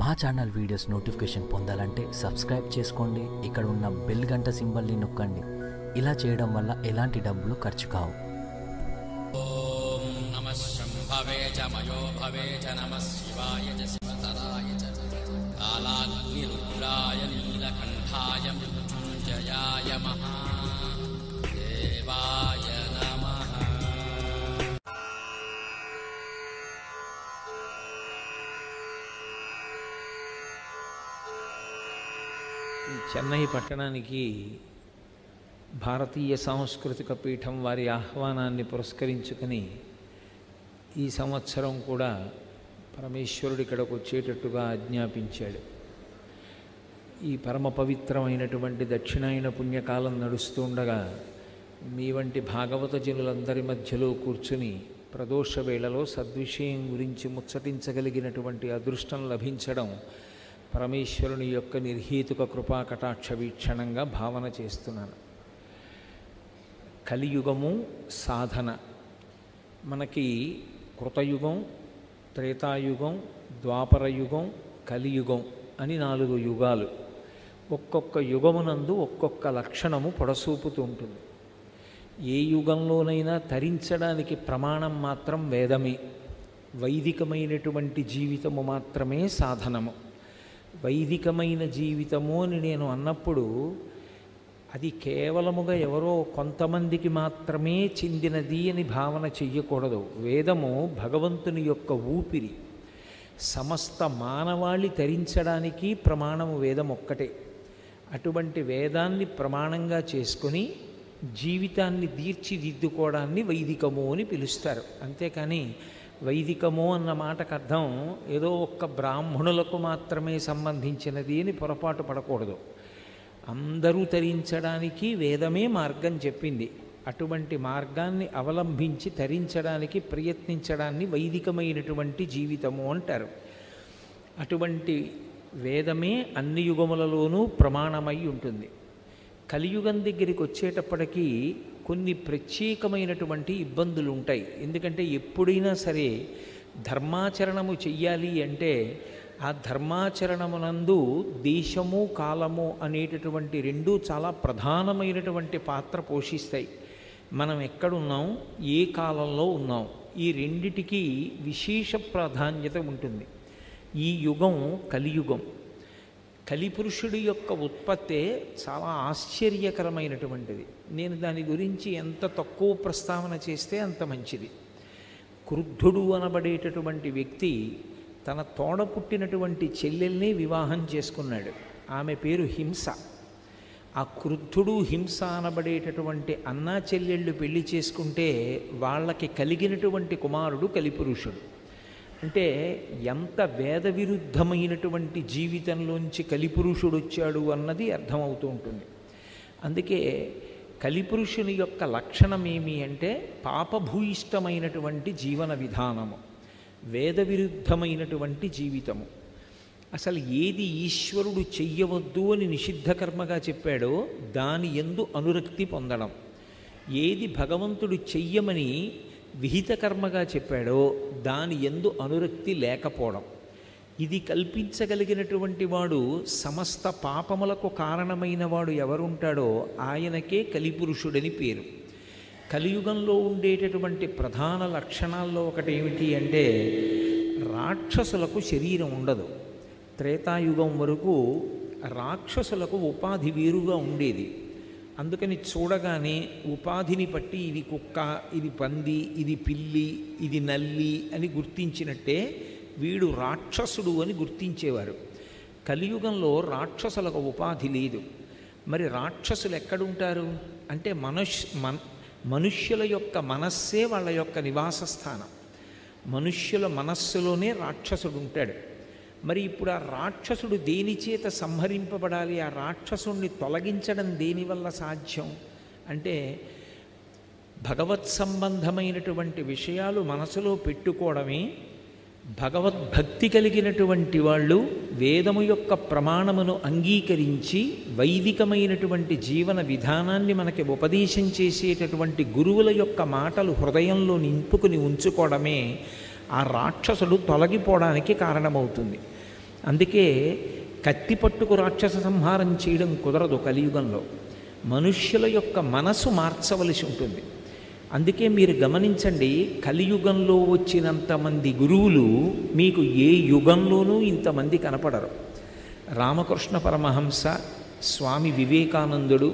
మా channel videos notification పొందాలంటే subscribe చేసుకోండి. ఇక్కడ ఉన్న బెల్ గంట సింబల్ ని నొక్కండి. ఇలా చేయడం వల్ల ఎలాంటి డబ్బులు ఖర్చు కావు. ఓం నమః శంభవే జమయో భవే నమః శివాయ జ శివతరాయ జ కాలాగ్ని రుద్రాయ నీలకంఠాయ మృత్యుంజయాయ మహా దేవాయ నమః. చెన్నై పట్టణానికి భారతీయ సాంస్కృతిక పీఠం వారి ఆహ్వానాన్ని పురస్కరించుకుని ఈ సంవత్సరం కూడా పరమేశ్వరుడు ఇక్కడకు వచ్చేటట్టుగా ఆజ్ఞాపించాడు. ఈ పరమ పవిత్రమైనటువంటి దక్షిణాయన పుణ్యకాలం నడుస్తుండగా మీ వంటి భాగవతజనులందరి మధ్యలో కూర్చుని ప్రదోష వేళలో సద్విషయం గురించి ముచ్చటించగలిగినటువంటి అదృష్టం లభించడం పరమేశ్వరుని యొక్క నిర్హేతుక కృపా కటాక్ష వీక్షణంగా భావన చేస్తున్నాను. కలియుగము సాధన. మనకి కృతయుగం, త్రేతాయుగం, ద్వాపరయుగం, కలియుగం అని 4 యుగాలు. ఒక్కొక్క యుగమునందు ఒక్కొక్క లక్షణము పొడసూపుతూ ఉంటుంది. ఏ యుగంలోనైనా తరించడానికి ప్రమాణం మాత్రం వేదమే. వైదికమైనటువంటి జీవితము మాత్రమే సాధనము. వైదికమైన జీవితము అని నేను అన్నప్పుడు అది కేవలముగా ఎవరో కొంతమందికి మాత్రమే చెందినది అని భావన చెయ్యకూడదు. వేదము భగవంతుని యొక్క ఊపిరి. సమస్త మానవాళి తరించడానికి ప్రమాణము వేదం ఒక్కటే. అటువంటి వేదాన్ని ప్రమాణంగా చేసుకుని జీవితాన్ని తీర్చిదిద్దుకోవడాన్ని వైదికము అని పిలుస్తారు. అంతేకాని వైదికము అన్న మాటకు అర్థం ఏదో ఒక్క బ్రాహ్మణులకు మాత్రమే సంబంధించినది అని పొరపాటు పడకూడదు. అందరూ తరించడానికి వేదమే మార్గం చెప్పింది. అటువంటి మార్గాన్ని అవలంబించి తరించడానికి ప్రయత్నించడాన్ని వైదికమైనటువంటి జీవితము అంటారు. అటువంటి వేదమే అన్ని యుగములలోనూ ప్రమాణమై ఉంటుంది. కలియుగం దగ్గరికి వచ్చేటప్పటికీ కొన్ని ప్రత్యేకమైనటువంటి ఇబ్బందులు ఉంటాయి. ఎందుకంటే ఎప్పుడైనా సరే ధర్మాచరణము చెయ్యాలి అంటే ఆ ధర్మాచరణమునందు దేశము కాలము అనేటటువంటి 2 చాలా ప్రధానమైనటువంటి పాత్ర పోషిస్తాయి. మనం ఎక్కడున్నాం, ఏ కాలంలో ఉన్నాం, ఈ 2టికి విశేష ప్రాధాన్యత ఉంటుంది. ఈ యుగం కలియుగం. కలిపురుషుడి యొక్క ఉత్పత్తే చాలా ఆశ్చర్యకరమైనటువంటిది. నేను దాని గురించి ఎంత తక్కువ ప్రస్తావన చేస్తే అంత మంచిది. క్రుద్ధుడు అనబడేటటువంటి వ్యక్తి తన తోడ పుట్టినటువంటి చెల్లెల్ని వివాహం చేసుకున్నాడు. ఆమె పేరు హింస. ఆ క్రుద్ధుడు హింస అనబడేటటువంటి అన్నా చెల్లెళ్ళు పెళ్లి చేసుకుంటే వాళ్ళకి కలిగినటువంటి కుమారుడు కలిపురుషుడు. అంటే ఎంత వేదవిరుద్ధమైనటువంటి జీవితంలోంచి కలిపురుషుడు వచ్చాడు అన్నది అర్థమవుతూ ఉంటుంది. అందుకే కలిపురుషుని యొక్క లక్షణం ఏమి అంటే పాపభూయిష్టమైనటువంటి జీవన విధానము, వేదవిరుద్ధమైనటువంటి జీవితము. అసలు ఏది ఈశ్వరుడు చెయ్యవద్దు అని నిషిద్ధకర్మగా చెప్పాడో దాని యందు అనురక్తి పొందడం, ఏది భగవంతుడు చెయ్యమని విహితకర్మగా చెప్పాడో దాని యందు అనురక్తి లేకపోవడం. ఇది కల్పించగలిగినటువంటి వాడు, సమస్త పాపములకు కారణమైన వాడు ఎవరుంటాడో ఆయనకే కలిపురుషుడని పేరు. కలియుగంలో ఉండేటటువంటి ప్రధాన లక్షణాల్లో ఒకటి ఏమిటి అంటే రాక్షసులకు శరీరం ఉండదు. త్రేతాయుగం వరకు రాక్షసులకు ఉపాధి వేరుగా ఉండేది. అందుకని చూడగానే ఉపాధిని బట్టి ఇది కుక్క, ఇది పంది, ఇది పిల్లి, ఇది నల్లి అని గుర్తించినట్టే వీడు రాక్షసుడు అని గుర్తించేవారు. కలియుగంలో రాక్షసులకు ఉపాధి లేదు. మరి రాక్షసులు ఎక్కడుంటారు అంటే మనుష్యుల యొక్క మనస్సే వాళ్ళ యొక్క నివాస స్థానం. మనుష్యుల మనస్సులోనే రాక్షసుడు ఉంటాడు. మరి ఇప్పుడు ఆ రాక్షసుడు దేనిచేత సంహరింపబడాలి? ఆ రాక్షసుడిని తొలగించడం దేనివల్ల సాధ్యం అంటే భగవత్ సంబంధమైనటువంటి విషయాలు మనసులో పెట్టుకోవడమే. భగవద్భక్తి కలిగినటువంటి వాళ్ళు వేదము యొక్క ప్రమాణమును అంగీకరించి వైదికమైనటువంటి జీవన విధానాన్ని మనకి ఉపదేశం చేసేటటువంటి గురువుల యొక్క మాటలు హృదయంలో నింపుకుని ఉంచుకోవడమే ఆ రాక్షసుడు తొలగిపోవడానికి కారణమవుతుంది. అందుకే కత్తి పట్టుకు రాక్షస సంహారం చేయడం కుదరదు కలియుగంలో. మనుష్యుల యొక్క మనసు మార్చవలసి ఉంటుంది. అందుకే మీరు గమనించండి, కలియుగంలో వచ్చినంతమంది గురువులు మీకు ఏ యుగంలోనూ ఇంతమంది కనపడరు. రామకృష్ణ పరమహంస, స్వామి వివేకానందుడు,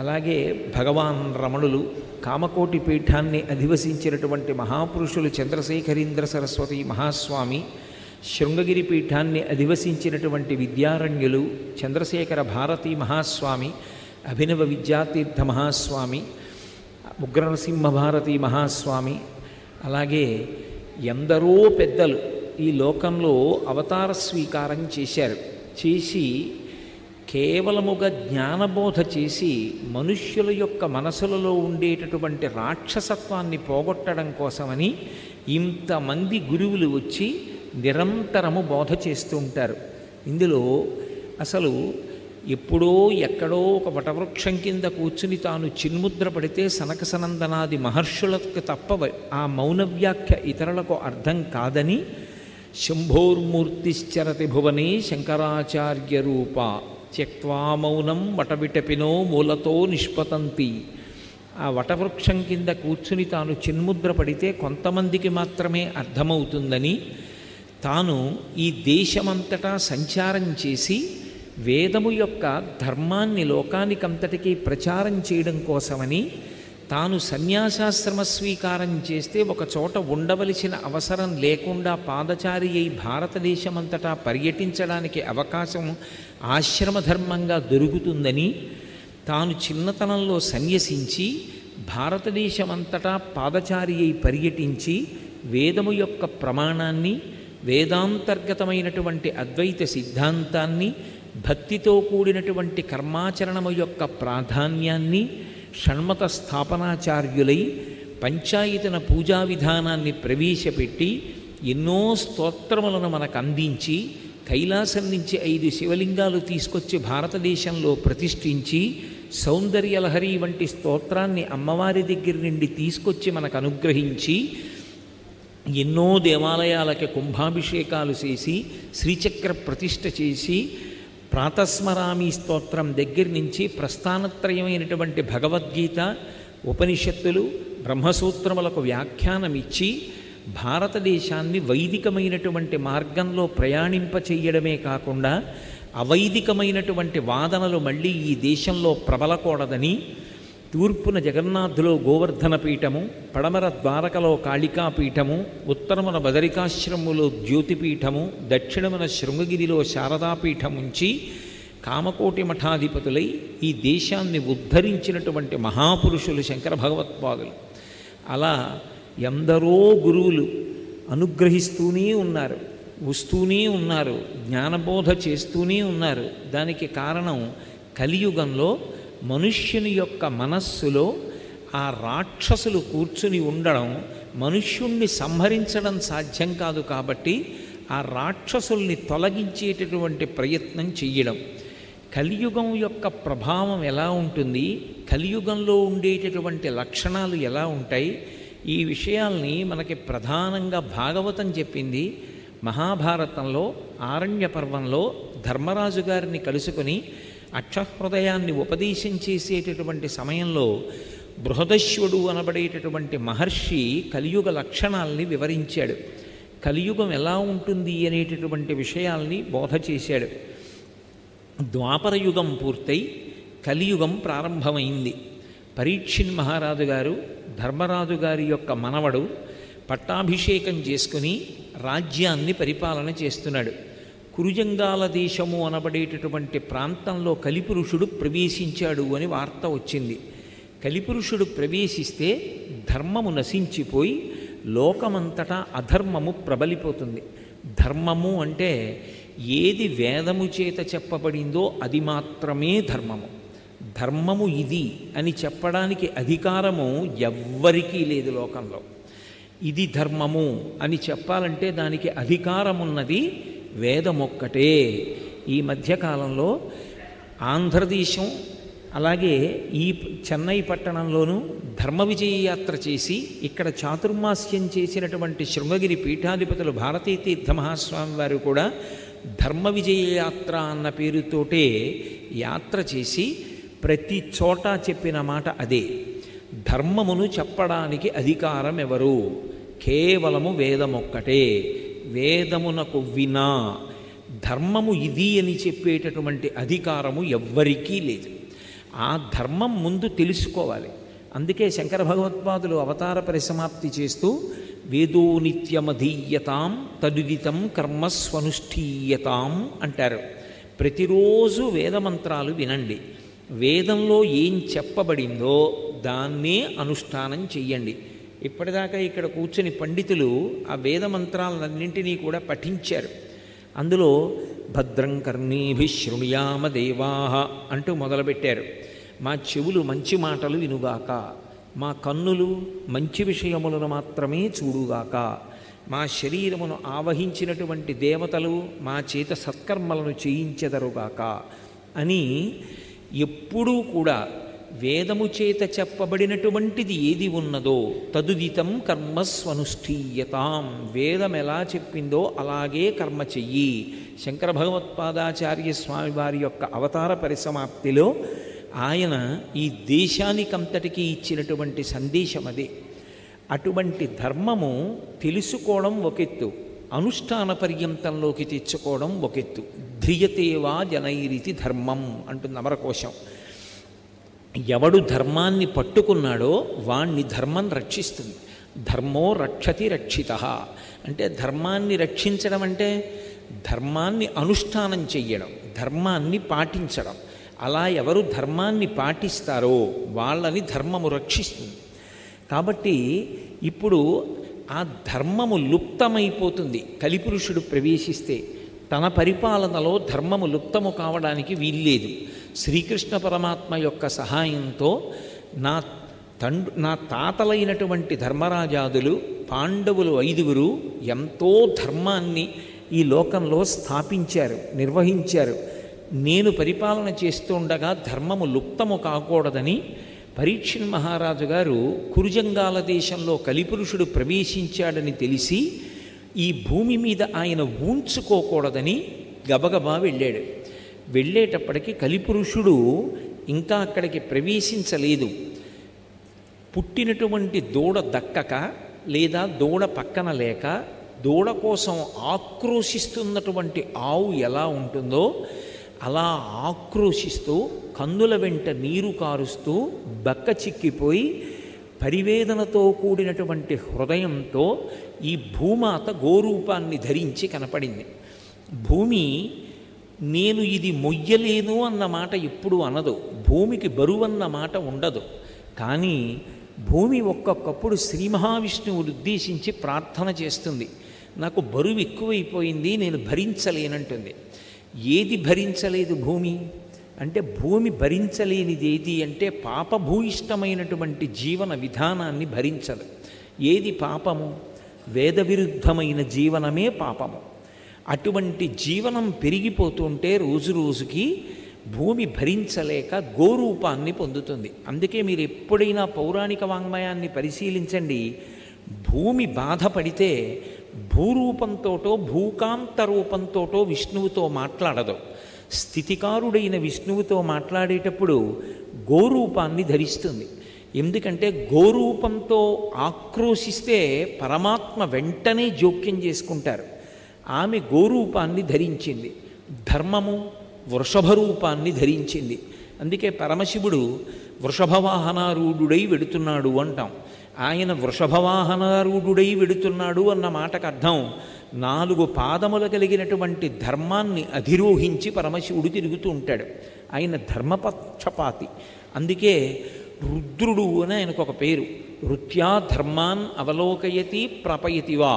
అలాగే భగవాన్ రమణులు, కామకోటి పీఠాన్ని అధివసించినటువంటి మహాపురుషులు చంద్రశేఖరీంద్ర సరస్వతి మహాస్వామి, శృంగగిరి పీఠాన్ని అధివసించినటువంటి విద్యారణ్యులు చంద్రశేఖర భారతి మహాస్వామి, అభినవ విద్యాతీర్థ మహాస్వామి, ఉగ్రనరసింహ భారతి మహాస్వామి, అలాగే ఎందరో పెద్దలు ఈ లోకంలో అవతార స్వీకారం చేశారు. చేసి కేవలముగా జ్ఞానబోధ చేసి మనుష్యుల యొక్క మనసులలో ఉండేటటువంటి రాక్షసత్వాన్ని పోగొట్టడం కోసమని ఇంతమంది గురువులు వచ్చి నిరంతరము బోధ చేస్తూ ఉంటారు. ఇందులో అసలు ఎప్పుడో ఎక్కడో ఒక వటవృక్షం కింద కూర్చుని తాను చిన్ముద్ర పడితే సనకసనందనాది మహర్షులకు తప్ప ఆ మౌన వ్యాఖ్య ఇతరులకు అర్థం కాదని శంభోర్మూర్తిశ్చరతి భువనే శంకరాచార్య రూప త్యక్వా మౌనం వటవిటపినో మూలతో నిష్పతంతి. ఆ వటవృక్షం కింద కూర్చుని తాను చిన్ముద్ర పడితే కొంతమందికి మాత్రమే అర్థమవుతుందని తాను ఈ దేశమంతటా సంచారం చేసి వేదము యొక్క ధర్మాన్ని లోకానికంతటికీ ప్రచారం చేయడం కోసమని తాను సన్యాసాశ్రమ స్వీకారం చేస్తే ఒకచోట ఉండవలసిన అవసరం లేకుండా పాదచారి అయి భారతదేశమంతటా పర్యటించడానికి అవకాశం ఆశ్రమధర్మంగా దొరుకుతుందని తాను చిన్నతనంలో సన్యసించి భారతదేశమంతటా పాదచారి అయి పర్యటించి వేదము యొక్క ప్రమాణాన్ని, వేదాంతర్గతమైనటువంటి అద్వైత సిద్ధాంతాన్ని, భక్తితో కూడినటువంటి కర్మాచరణము యొక్క ప్రాధాన్యాన్ని, షణ్మత స్థాపనాచార్యులై పంచాయతన పూజా విధానాన్ని ప్రవేశపెట్టి ఎన్నో స్తోత్రములను మనకు అందించి కైలాసం నుంచి 5 శివలింగాలు తీసుకొచ్చి భారతదేశంలో ప్రతిష్ఠించి సౌందర్యలహరి వంటి స్తోత్రాన్ని అమ్మవారి దగ్గర నుండి తీసుకొచ్చి మనకు అనుగ్రహించి ఎన్నో దేవాలయాలకి కుంభాభిషేకాలు చేసి శ్రీచక్ర ప్రతిష్ఠ చేసి ప్రాతస్మరామి స్తోత్రం దగ్గర నుంచి ప్రస్థానత్రయమైనటువంటి భగవద్గీత, ఉపనిషత్తులు, బ్రహ్మసూత్రములకు వ్యాఖ్యానమిచ్చి భారతదేశాన్ని వైదికమైనటువంటి మార్గంలో ప్రయాణింపచేయడమే కాకుండా అవైదికమైనటువంటి వాదనలు మళ్ళీ ఈ దేశంలో ప్రబలకూడదని తూర్పున జగన్నాథులో గోవర్ధన పీఠము, పడమర ద్వారకలో కాళికాపీఠము, ఉత్తరమున బదరికాశ్రములో జ్యోతిపీఠము, దక్షిణమున శృంగగిరిలో శారదాపీఠముంచి కామకోటి మఠాధిపతులై ఈ దేశాన్ని ఉద్ధరించినటువంటి మహాపురుషులు శంకర భగవత్పాదులు. అలా ఎందరో గురువులు అనుగ్రహిస్తూనే ఉన్నారు, వస్తూనే ఉన్నారు, జ్ఞానబోధ చేస్తూనే ఉన్నారు. దానికి కారణం కలియుగంలో మనుష్యుని యొక్క మనస్సులో ఆ రాక్షసులు కూర్చుని ఉండడం, మనుష్యుణ్ణి సంహరించడం సాధ్యం కాదు కాబట్టి ఆ రాక్షసుల్ని తొలగించేటటువంటి ప్రయత్నం చేయడం. కలియుగం యొక్క ప్రభావం ఎలా ఉంటుంది, కలియుగంలో ఉండేటటువంటి లక్షణాలు ఎలా ఉంటాయి, ఈ విషయాల్ని మనకి ప్రధానంగా భాగవతం చెప్పింది. మహాభారతంలో ఆరణ్య పర్వంలో ధర్మరాజు గారిని కలుసుకొని అక్షహృదయాన్ని ఉపదేశం చేసేటటువంటి సమయంలో బృహదశ్వుడు అనబడేటటువంటి మహర్షి కలియుగ లక్షణాలని వివరించాడు. కలియుగం ఎలా ఉంటుంది అనేటటువంటి విషయాల్ని బోధ చేశాడు. ద్వాపరయుగం పూర్తయి కలియుగం ప్రారంభమైంది. పరీక్షిన్ మహారాజు గారు ధర్మరాజు గారి యొక్క మనవడు పట్టాభిషేకం చేసుకుని రాజ్యాన్ని పరిపాలన చేస్తున్నాడు. కురుజంగాల దేశము అనబడేటటువంటి ప్రాంతంలో కలిపురుషుడు ప్రవేశించాడు అని వార్త వచ్చింది. కలిపురుషుడు ప్రవేశిస్తే ధర్మము నశించిపోయి లోకమంతటా అధర్మము ప్రబలిపోతుంది. ధర్మము అంటే ఏది వేదము చేత చెప్పబడిందో అది మాత్రమే ధర్మము. ధర్మము ఇది అని చెప్పడానికి అధికారము ఎవ్వరికీ లేదు లోకంలో. ఇది ధర్మము అని చెప్పాలంటే దానికి అధికారమున్నది వేదమొక్కటే. ఈ మధ్యకాలంలో ఆంధ్రదేశం అలాగే ఈ చెన్నై పట్టణంలోనూ ధర్మ విజయ యాత్ర చేసి ఇక్కడ చాతుర్మాస్యం చేసినటువంటి శృంగగిరి పీఠాధిపతులు భారతీతీర్థ మహాస్వామి వారు కూడా ధర్మ విజయ యాత్ర అన్న పేరుతోటే యాత్ర చేసి ప్రతి చోట చెప్పిన మాట అదే. ధర్మమును చెప్పడానికి అధికారం ఎవరు? కేవలము వేదమొక్కటే. వేదమునకు వినా ధర్మము ఇది అని చెప్పేటటువంటి అధికారము ఎవ్వరికీ లేదు. ఆ ధర్మం ముందు తెలుసుకోవాలి. అందుకే శంకర భగవత్పాదులు అవతార పరిసమాప్తి చేస్తూ వేదో నిత్యమధీయతాం తదుదితం కర్మస్వనుష్ఠీయతాం అంటారు. ప్రతిరోజు వేదమంత్రాలు వినండి, వేదంలో ఏం చెప్పబడిందో దాన్నే అనుష్ఠానం చెయ్యండి. ఇప్పటిదాకా ఇక్కడ కూర్చుని పండితులు ఆ వేదమంత్రాలన్నింటినీ కూడా పఠించారు. అందులో భద్రం కర్ణీభిః శృణుయామ దేవాః అంటూ మొదలుపెట్టారు. మా చెవులు మంచి మాటలు వినుగాక, మా కన్నులు మంచి విషయములను మాత్రమే చూడుగాక, మా శరీరమును ఆవహించినటువంటి దేవతలు మా చేత సత్కర్మలను చేయించెదరుగాక అని ఎప్పుడూ కూడా వేదము చేత చెప్పబడినటువంటిది ఏది ఉన్నదో తదుదితం కర్మస్వనుష్ఠీయతాం, వేదం ఎలా చెప్పిందో అలాగే కర్మ చెయ్యి. శంకర భగవత్పాదాచార్య స్వామి వారి యొక్క అవతార పరిసమాప్తిలో ఆయన ఈ దేశానికంతటికీ ఇచ్చినటువంటి సందేశం అదే. అటువంటి ధర్మము తెలుసుకోవడం ఒకెత్తు, అనుష్ఠాన పర్యంతంలోకి తెచ్చుకోవడం ఒకెత్తు. ధ్రియతేవా జనైరితి ధర్మం అంటుంది అమరకోశం. ఎవడు ధర్మాన్ని పట్టుకున్నాడో వాణ్ణి ధర్మం రక్షిస్తుంది. ధర్మో రక్షతి రక్షితః అంటే ధర్మాన్ని రక్షించడం అంటే ధర్మాన్ని అనుష్ఠానం చెయ్యడం, ధర్మాన్ని పాటించడం. అలా ఎవరు ధర్మాన్ని పాటిస్తారో వాళ్ళని ధర్మము రక్షిస్తుంది. కాబట్టి ఇప్పుడు ఆ ధర్మము లుప్తమైపోతుంది. కలిపురుషుడు ప్రవేశిస్తే తన పరిపాలనలో ధర్మము లుప్తము కావడానికి వీల్లేదు. శ్రీకృష్ణ పరమాత్మ యొక్క సహాయంతో నా తాతలైనటువంటి ధర్మరాజాదులు పాండవులు 5 ఎంతో ధర్మాన్ని ఈ లోకంలో స్థాపించారు, నిర్వహించారు. నేను పరిపాలన చేస్తుండగా ధర్మము లుప్తము కాకూడదని పరీక్షన్ మహారాజు గారు కురుజంగాల దేశంలో కలిపురుషుడు ప్రవేశించాడని తెలిసి ఈ భూమి మీద ఆయన ఊంచుకోకూడదని గబగబా వెళ్ళాడు. వెళ్ళేటప్పటికి కలిపురుషుడు ఇంకా అక్కడికి ప్రవేశించలేదు. పుట్టినటువంటి దూడ దక్కక లేదా దూడ పక్కన లేక దూడ కోసం ఆక్రోశిస్తున్నటువంటి ఆవు ఎలా ఉంటుందో అలా ఆక్రోశిస్తూ కన్నుల వెంట నీరు కారుస్తూ బక్క చిక్కిపోయి పరివేదనతో కూడినటువంటి హృదయంతో ఈ భూమాత గోరూపాన్ని ధరించి కనపడింది. భూమి నేను ఇది మొయ్యలేను అన్న మాట ఎప్పుడు అనదు, భూమికి బరువన్న మాట ఉండదు. కానీ భూమి ఒక్కొక్కప్పుడు శ్రీ మహావిష్ణువుని ఉద్దేశించి ప్రార్థన చేస్తుంది, నాకు బరువు ఎక్కువైపోయింది నేను భరించలేనంటుంది. ఏది భరించలేదు భూమి అంటే? భూమి భరించలేనిది ఏది అంటే పాపభూయిష్టమైనటువంటి జీవన విధానాన్ని భరించదు. ఏది పాపము? వేదవిరుద్ధమైన జీవనమే పాపము. అటువంటి జీవనం పెరిగిపోతుంటే రోజు రోజుకి భూమి భరించలేక గోరూపాన్ని పొందుతుంది. అందుకే మీరు ఎప్పుడైనా పౌరాణిక వాంగ్మయాన్ని పరిశీలించండి. భూమి బాధపడితే భూరూపంతోటో భూకాంత రూపంతోటో విష్ణువుతో మాట్లాడదు. స్థితికారుడైన విష్ణువుతో మాట్లాడేటప్పుడు గోరూపాన్ని ధరిస్తుంది. ఎందుకంటే గోరూపంతో ఆక్రోశిస్తే పరమాత్మ వెంటనే జోక్యం చేసుకుంటారు. ఆమె గోరూపాన్ని ధరించింది. ధర్మము వృషభ రూపాన్ని ధరించింది. అందుకే పరమశివుడు వృషభవాహనారూఢుడై వెడుతున్నాడు అంటాం. ఆయన వృషభవాహనారూఢుడై వెడుతున్నాడు అన్న మాటకు అర్థం 4 పాదములు కలిగినటువంటి ధర్మాన్ని అధిరోహించి పరమశివుడు తిరుగుతూ ఉంటాడు. ఆయన ధర్మపక్షపాతి. అందుకే రుద్రుడు అని ఆయనకు ఒక పేరు. రుత్యా ధర్మాన్ అవలోకయతి ప్రపయతివా